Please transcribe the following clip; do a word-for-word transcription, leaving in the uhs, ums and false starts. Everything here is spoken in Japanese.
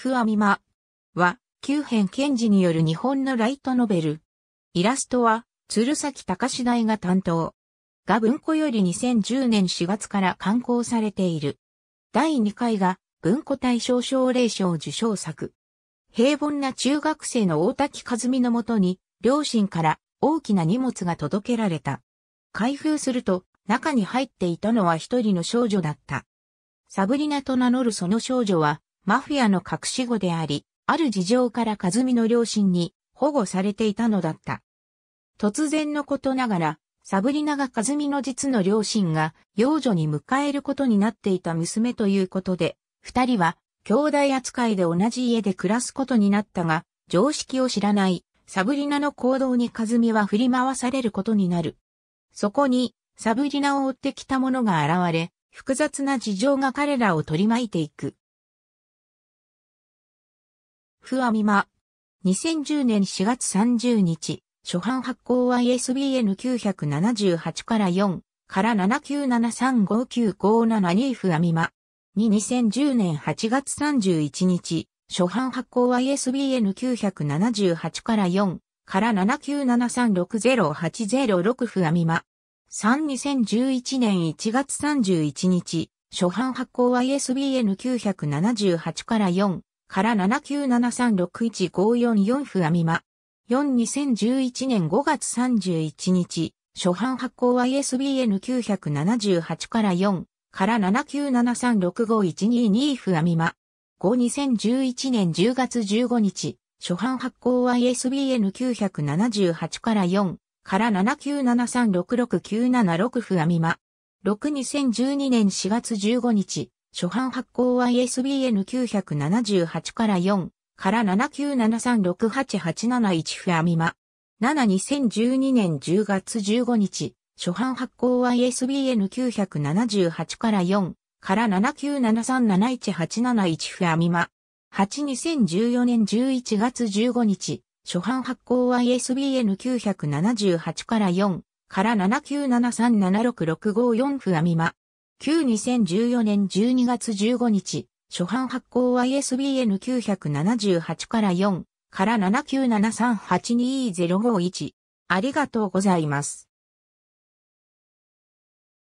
フアミマは、久辺健児による日本のライトノベル。イラストは、鶴崎隆大が担当。が文庫よりにせんじゅうねんしがつから刊行されている。だいにかいが、文庫大賞奨励賞受賞作。平凡な中学生の大滝和美のもとに、両親から大きな荷物が届けられた。開封すると、中に入っていたのは一人の少女だった。サブリナと名乗るその少女は、マフィアの隠し子であり、ある事情から和美の両親に保護されていたのだった。突然のことながら、サブリナが和美の実の両親が養女に迎えることになっていた娘ということで、二人は兄弟扱いで同じ家で暮らすことになったが、常識を知らないサブリナの行動に和美は振り回されることになる。そこにサブリナを追ってきた者が現れ、複雑な事情が彼らを取り巻いていく。フアミマ。にせんじゅうねんしがつさんじゅうにち、初版発行 アイエスビーエヌきゅうななはちからよんからななきゅうななさんごきゅうごななにフアミマ。にせんじゅうねんはちがつさんじゅういちにち、初版発行 アイエスビーエヌきゅうななはちからよんからななきゅうななさんろくぜろはちぜろろくフアミマ。さん にせんじゅういちねんいちがつさんじゅういちにち、初版発行 アイエスビーエヌきゅうななはちからよんからななきゅうななさんろくいちごよんよんフアミマ。よん にせんじゅういちねんごがつさんじゅういちにち、初版発行 アイエスビーエヌきゅうななはちからよんからななきゅうななさんろくごいちににフアミマ。ご にせんじゅういちねんじゅうがつじゅうごにち、初版発行 アイエスビーエヌきゅうななはちからよんからななきゅうななさんろくろくきゅうななろくフアミマ。ろく にせんじゅうにねんしがつじゅうごにち、初版発行 アイエスビーエヌきゅうななはちからよんからななきゅうななさんろくはちはちなないち フアミマ。なな にせんじゅうにねんじゅうがつじゅうごにち、初版発行 アイエスビーエヌきゅうななはちからよんからななきゅうななさんなないちはちなないち フアミマ。はち にせんじゅうよねんじゅういちがつじゅうごにち、初版発行 アイエスビーエヌきゅうななはちからよんからななきゅうななさんななろくろくごよん フアミマ。きゅう にせんじゅうよねんじゅうにがつじゅうごにち、初版発行 アイエスビーエヌきゅうななはちからよんからななきゅうななさんはちにぜろごいち。ありがとうございます。